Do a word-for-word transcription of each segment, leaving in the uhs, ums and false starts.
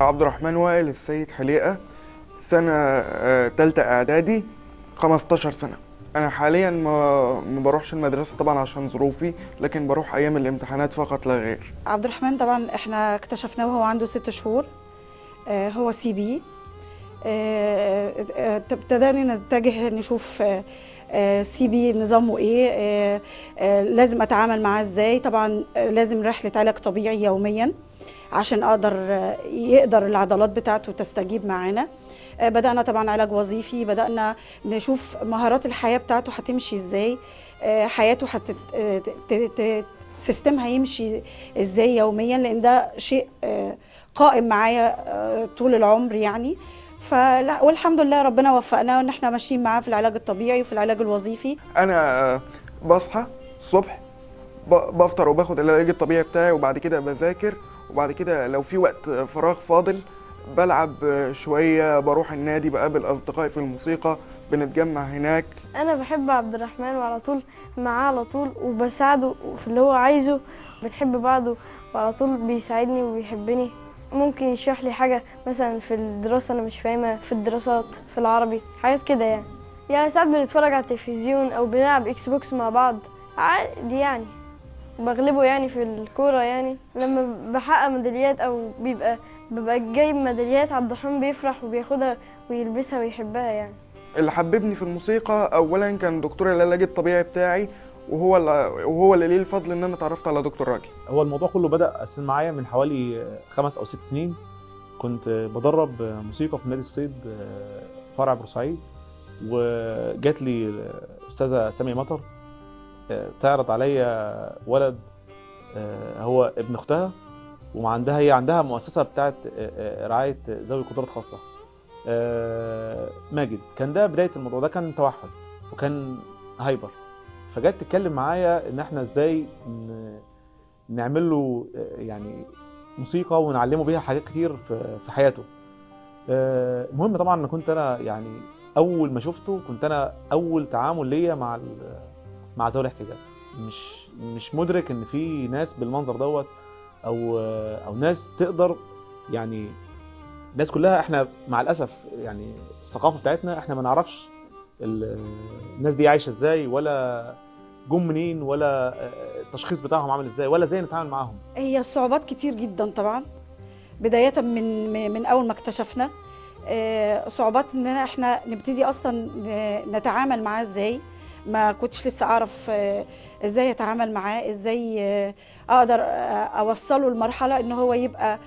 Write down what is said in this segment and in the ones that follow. عبد الرحمن وائل السيد حليقة، سنة تالتة إعدادي، خمستاشر سنة. أنا حاليا ما ما بروحش المدرسة طبعا عشان ظروفي، لكن بروح أيام الامتحانات فقط لا غير. عبد الرحمن طبعا إحنا اكتشفناه وهو عنده ست شهور، هو سي بي. ابتدينا نتجه نشوف سي بي نظامه إيه، لازم أتعامل معاه إزاي. طبعا لازم رحلة علاج طبيعي يوميا عشان اقدر يقدر العضلات بتاعته تستجيب معانا. بدأنا طبعا علاج وظيفي، بدأنا نشوف مهارات الحياة بتاعته هتمشي ازاي، حياته هت سيستم هيمشي ازاي يوميا، لان ده شيء قائم معايا طول العمر يعني. فلا والحمد لله ربنا وفقنا ان احنا ماشيين معاه في العلاج الطبيعي وفي العلاج الوظيفي. انا بصحى الصبح بفطر وباخد العلاج الطبيعي بتاعي، وبعد كده بذاكر، وبعد كده لو في وقت فراغ فاضل بلعب شوية، بروح النادي، بقابل أصدقائي في الموسيقى، بنتجمع هناك. أنا بحب عبد الرحمن وعلى طول معاه على طول، وبساعده في اللي هو عايزه، بنحب بعضه وعلى طول بيساعدني وبيحبني. ممكن يشرح لي حاجة مثلا في الدراسة أنا مش فاهمها، في الدراسات، في العربي، حاجات كده يعني. يعني ساعات بنتفرج على التلفزيون أو بنلعب إكس بوكس مع بعض عادي يعني، بغلبه يعني في الكوره يعني. لما بحقق ميداليات او بيبقى ببقى جايب ميداليات، عبد الحميد بيفرح وبياخدها ويلبسها ويحبها يعني. اللي حببني في الموسيقى اولا كان دكتور العلاج الطبيعي بتاعي، وهو وهو اللي ليه الفضل ان انا اتعرفت على دكتور راجي. هو الموضوع كله بدا اساسا معايا من حوالي خمس او ست سنين. كنت بدرب موسيقى في نادي الصيد فرع بورسعيد، وجات لي الاستاذه سامي مطر تعرض عليا ولد هو ابن اختها، وعندها هي عندها مؤسسه بتاعت رعايه ذوي قدرات خاصه، ماجد. كان ده بدايه الموضوع، ده كان توحد وكان هايبر. فجت تتكلم معايا ان احنا ازاي نعمل له يعني موسيقى ونعلمه بيها حاجات كتير في حياته. المهم طبعا انا كنت انا يعني اول ما شفته كنت انا اول تعامل ليا مع مع ذوي الاحتياجات، مش مش مدرك ان في ناس بالمنظر دوت او او ناس تقدر يعني. الناس كلها احنا مع الاسف يعني الثقافه بتاعتنا احنا ما نعرفش الناس دي عايشه ازاي، ولا جم منين، ولا التشخيص بتاعهم عامل ازاي، ولا ازاي نتعامل معاهم. هي الصعوبات كتير جدا طبعا، بدايه من من اول ما اكتشفنا صعوبات ان احنا نبتدي اصلا نتعامل معاه ازاي. ما كنتش لسه اعرف ازاي اتعامل معاه، ازاي اقدر اوصله لمرحله ان هو يبقى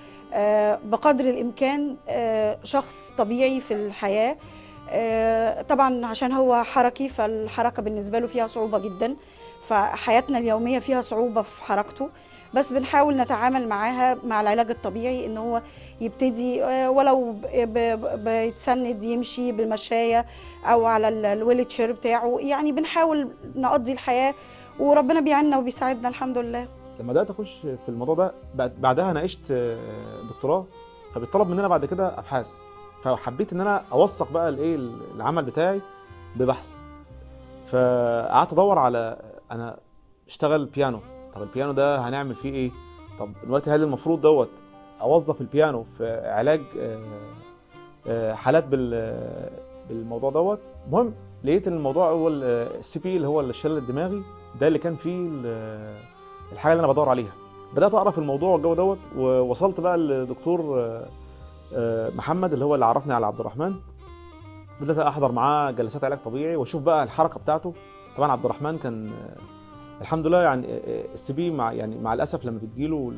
بقدر الامكان شخص طبيعي في الحياه. طبعا عشان هو حركي، فالحركه بالنسبه له فيها صعوبه جدا، فحياتنا اليوميه فيها صعوبه في حركته، بس بنحاول نتعامل معاها مع العلاج الطبيعي ان هو يبتدي ولو بيتسند يمشي بالمشايه او على الويلتشير بتاعه يعني. بنحاول نقضي الحياه وربنا بيعيننا وبيساعدنا الحمد لله. لما بدات اخش في الموضوع ده بعدها ناقشت دكتوراه، فبيطلب مننا بعد كده ابحاث، فحبيت ان انا اوثق بقى الايه العمل بتاعي ببحث. فقعدت ادور على انا اشتغل بيانو، طب البيانو ده هنعمل فيه ايه؟ طب دلوقتي هل المفروض دوت اوظف البيانو في علاج حالات بالموضوع دوت؟ المهم لقيت الموضوع هو السي بي اللي هو الشلل الدماغي ده اللي كان فيه الحاجه اللي انا بدور عليها. بدات اعرف الموضوع والجو دوت، ووصلت بقى للدكتور محمد اللي هو اللي عرفني على عبد الرحمن. بدات احضر معاه جلسات علاج طبيعي واشوف بقى الحركه بتاعته. طبعا عبد الرحمن كان الحمد لله يعني السي بي مع يعني مع الاسف لما بتجيله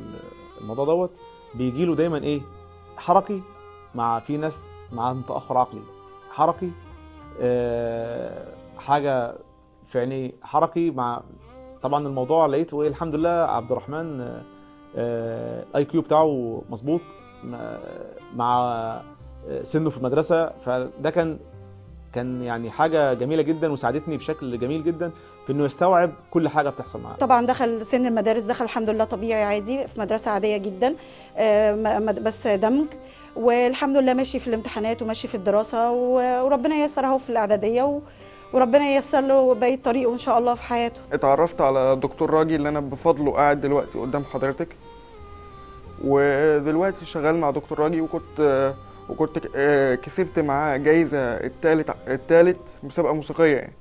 الموضوع دوت بيجيله دايما ايه حركي، مع في ناس معاهم تاخر عقلي حركي، أه حاجه في عينيه حركي. مع طبعا الموضوع لقيته ايه الحمد لله عبد الرحمن الاي كيو بتاعه مظبوط مع سنه في المدرسه، فده كان كان يعني حاجه جميله جدا وساعدتني بشكل جميل جدا في انه يستوعب كل حاجه بتحصل معاه. طبعا دخل سن المدارس، دخل الحمد لله طبيعي عادي في مدرسه عاديه جدا بس دمج، والحمد لله ماشي في الامتحانات وماشي في الدراسه، وربنا ييسر اهو في الاعداديه، وربنا ييسر له باقي طريقه ان شاء الله في حياته. اتعرفت على دكتور راجي اللي انا بفضله قاعد دلوقتي قدام حضرتك، ودلوقتي شغال مع دكتور راجي، وكنت وكنت كسبت معاه جايزه الثالث الثالث مسابقه موسيقيه يعني.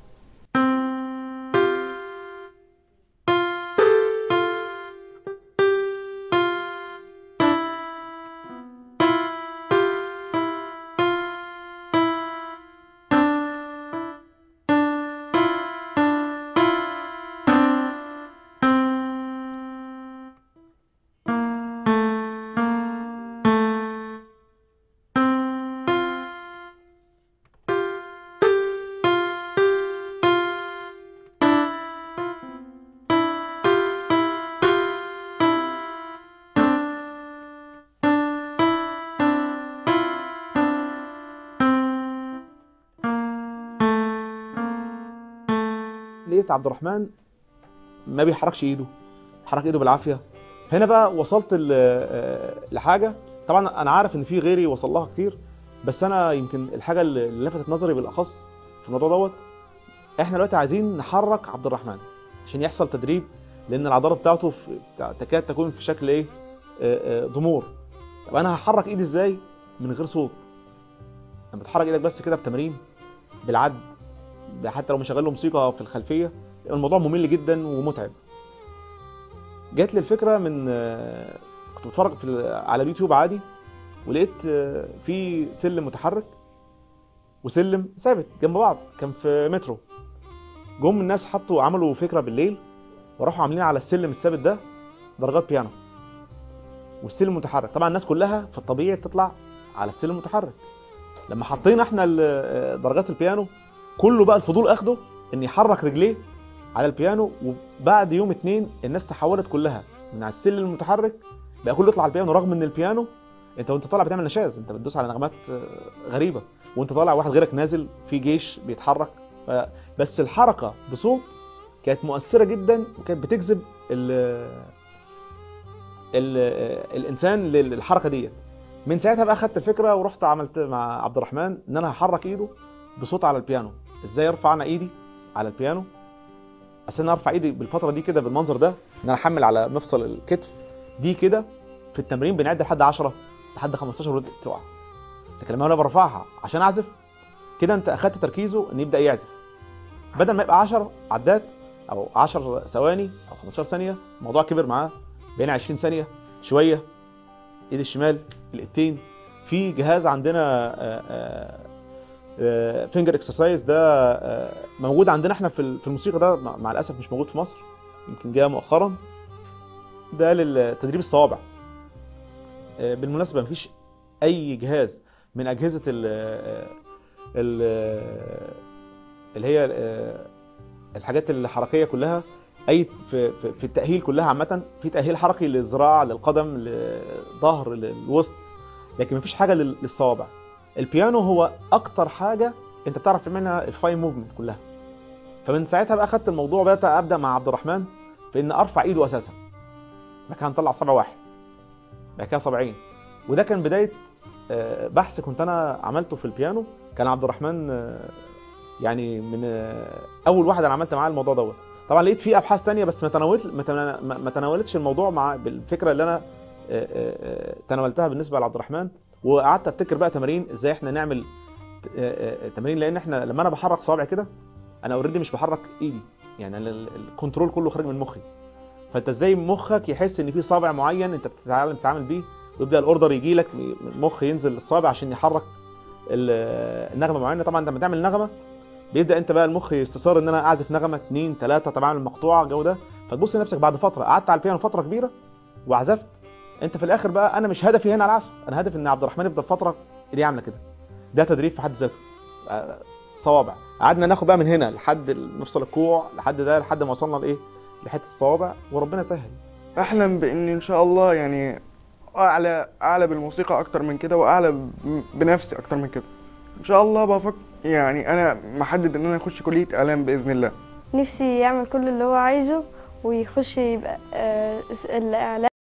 لقيت عبد الرحمن ما بيحركش ايده، حرك ايده بالعافيه. هنا بقى وصلت لحاجه، طبعا انا عارف ان في غيري وصل لها كتير، بس انا يمكن الحاجه اللي لفتت نظري بالاخص في الموضوع دوت، احنا دلوقتي عايزين نحرك عبد الرحمن عشان يحصل تدريب، لان العضله بتاعته تكاد تكون في شكل ايه؟ ضمور. طب انا هحرك ايدي ازاي من غير صوت؟ لما تحرك ايدك بس كده بتمرين، بالعد، حتى لو مشغل له موسيقى في الخلفيه، الموضوع ممل جدا ومتعب. جات لي الفكره من كنت بتفرج على اليوتيوب عادي، ولقيت في سلم متحرك وسلم ثابت جنب بعض، كان في مترو. جم الناس حطوا عملوا فكره بالليل، وراحوا عاملين على السلم الثابت ده درجات بيانو والسلم المتحرك. طبعا الناس كلها في الطبيعي بتطلع على السلم المتحرك، لما حطينا احنا درجات البيانو كله بقى الفضول اخده ان يحرك رجليه على البيانو. وبعد يوم اتنين الناس تحولت كلها من على السلم المتحرك، بقى كله يطلع على البيانو، رغم ان البيانو انت وانت طالع بتعمل نشاز، انت بتدوس على نغمات غريبه وانت طالع، واحد غيرك نازل في جيش بيتحرك، بس الحركه بصوت كانت مؤثره جدا، وكانت بتجذب ال ال الانسان للحركه ديت. من ساعتها بقى خدت الفكره ورحت عملت مع عبد الرحمن ان انا هحرك ايده بصوت على البيانو. ازاي ارفع انا ايدي على البيانو؟ اصل انا ارفع ايدي بالفتره دي كده بالمنظر ده، ان انا احمل على مفصل الكتف دي كده في التمرين بنعد لحد عشرة لحد خمستاشر ورد تقع. لكن لما انا برفعها عشان اعزف كده، انت اخدت تركيزه ان يبدا يعزف، بدل ما يبقى عشرة عدات او عشر ثواني او خمستاشر ثانيه، الموضوع كبر معاه، بقينا عشرين ثانيه شويه. ايد الشمال الايدتين، في جهاز عندنا آآ آآ فينجر اكسرسايز، ده موجود عندنا احنا في الموسيقى، ده مع الاسف مش موجود في مصر، يمكن جاء مؤخرا، ده للتدريب الصوابع. بالمناسبه مفيش اي جهاز من اجهزه ال اللي هي الحاجات الحركيه كلها، اي في في التاهيل كلها عامه، في تاهيل حركي للذراع للقدم للظهر للوسط، لكن مفيش حاجه للصوابع. البيانو هو اكتر حاجه انت بتعرف منها الفاي موفمنت كلها. فمن ساعتها بقى اخدت الموضوع، بدات ابدا مع عبد الرحمن في ان ارفع ايده اساسا، بعد كده هنطلع صبع واحد، بعد كده صبعين. وده كان بدايه بحث كنت انا عملته في البيانو، كان عبد الرحمن يعني من اول واحد انا عملت معاه الموضوع دوت. طبعا لقيت فيه ابحاث ثانيه، بس ما تناولت ما تناولتش الموضوع مع بالفكره اللي انا تناولتها بالنسبه لعبد الرحمن. وقعدت ابتكر بقى تمارين ازاي احنا نعمل تمارين، لان احنا لما انا بحرك صابعي كده انا اوريدي مش بحرك ايدي، يعني الكنترول كله خارج من مخي. فانت ازاي مخك يحس ان في صابع معين انت بتتعلم تتعامل بيه، ويبدا الاوردر يجي لك من المخ ينزل للصابع عشان يحرك النغمه معينه. طبعا لما تعمل نغمه بيبدا انت بقى المخ يستثار ان انا اعزف نغمه اتنين تلاته، طبعا المقطوعه الجو ده. فتبص لنفسك بعد فتره قعدت على البيانو فتره كبيره وعزفت، انت في الاخر بقى انا مش هدفي هنا على العزف، انا هدفي ان عبد الرحمن يفضل فتره اللي عامله كده. ده تدريب في حد ذاته، صوابع. قعدنا ناخد بقى من هنا لحد مفصل الكوع، لحد ده، لحد ما وصلنا لايه؟ لحته الصوابع، وربنا سهل. احلم بان ان شاء الله يعني اعلى اعلى بالموسيقى اكتر من كده، واعلى بنفسي اكتر من كده. ان شاء الله بفكر، يعني انا محدد ان انا اخش كليه اعلام باذن الله. نفسي يعمل كل اللي هو عايزه ويخش يبقى الاعلام.